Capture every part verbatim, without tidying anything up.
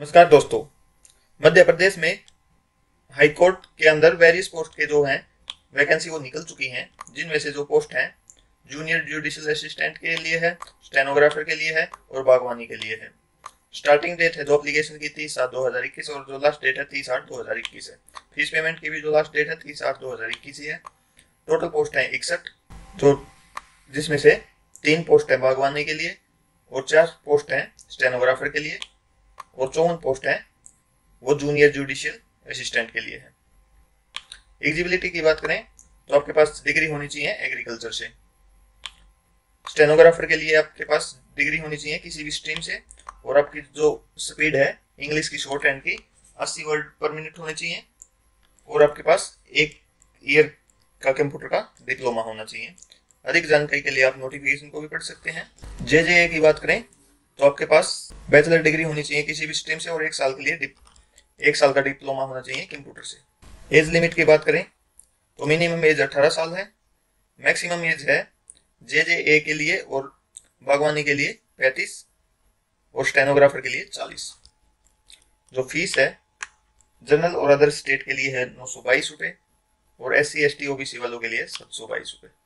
नमस्कार दोस्तों, मध्य प्रदेश में हाई कोर्ट के अंदर वेरियस पोस्ट के जो हैं वैकेंसी वो निकल चुकी हैं, जिनमें से जो पोस्ट हैं जूनियर जुडिशियल असिस्टेंट के लिए है, स्टेनोग्राफर के लिए है और बागवानी के लिए है। स्टार्टिंग डेट है जो एप्लीकेशन की तीस सात दो हजार इक्कीस और जो लास्ट डेट है तीस आठ दो हजार इक्कीस है। फीस पेमेंट की भी जो लास्ट डेट है तीस आठ दो हजार इक्कीस है। टोटल पोस्ट है इकसठ, जो जिसमें से तीन पोस्ट है बागवानी के लिए और चार पोस्ट है स्टेनोग्राफर के लिए और चौवन पोस्ट है वो जूनियर जुडिशियल असिस्टेंट के लिए है। एलिजिबिलिटी की बात करें तो आपके पास डिग्री होनी चाहिए एग्रीकल्चर से। स्टेनोग्राफर के लिए आपके पास डिग्री होनी चाहिए किसी भी स्ट्रीम से और आपकी जो स्पीड है इंग्लिश की शॉर्ट हैंड की अस्सी वर्ड पर मिनट होने चाहिए और आपके पास एक ईयर का कंप्यूटर का डिप्लोमा होना चाहिए। अधिक जानकारी के लिए आप नोटिफिकेशन को भी पढ़ सकते हैं। जे जे ए की बात करें तो आपके पास बैचलर डिग्री होनी चाहिए किसी भी स्ट्रीम से और एक साल के लिए एक साल का डिप्लोमा होना चाहिए कंप्यूटर से। एज लिमिट की बात करें तो मिनिमम एज अठारह साल है, मैक्सिमम एज है जे जे ए के लिए और बागवानी के लिए पैंतीस और स्टेनोग्राफर के लिए चालीस। जो फीस है जनरल और अदर स्टेट के लिए है नौ सौ बाईस रुपये और S C S T OBC वालों के लिए सात सौ बाईस रुपये।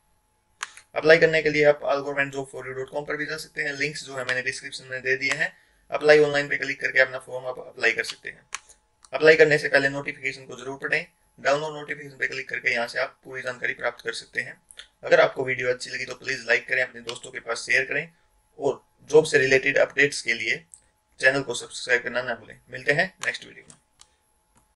अप्लाई करने के लिए आप all government job for you dot com पर भी जा सकते हैं। लिंक्स जो है मैंने डिस्क्रिप्शन में दे दिए हैं। अप्लाई ऑनलाइन पे क्लिक करके अपना फॉर्म आप अप्लाई कर सकते हैं। अप्लाई करने से पहले नोटिफिकेशन को जरूर पढ़ें। डाउनलोड नोटिफिकेशन पे क्लिक करके यहाँ से आप पूरी जानकारी प्राप्त कर सकते हैं। अगर आपको वीडियो अच्छी लगी तो प्लीज लाइक करें, अपने दोस्तों के पास शेयर करें और जॉब से रिलेटेड अपडेट्स के लिए चैनल को सब्सक्राइब करना ना भूलें। मिलते हैं नेक्स्ट वीडियो में।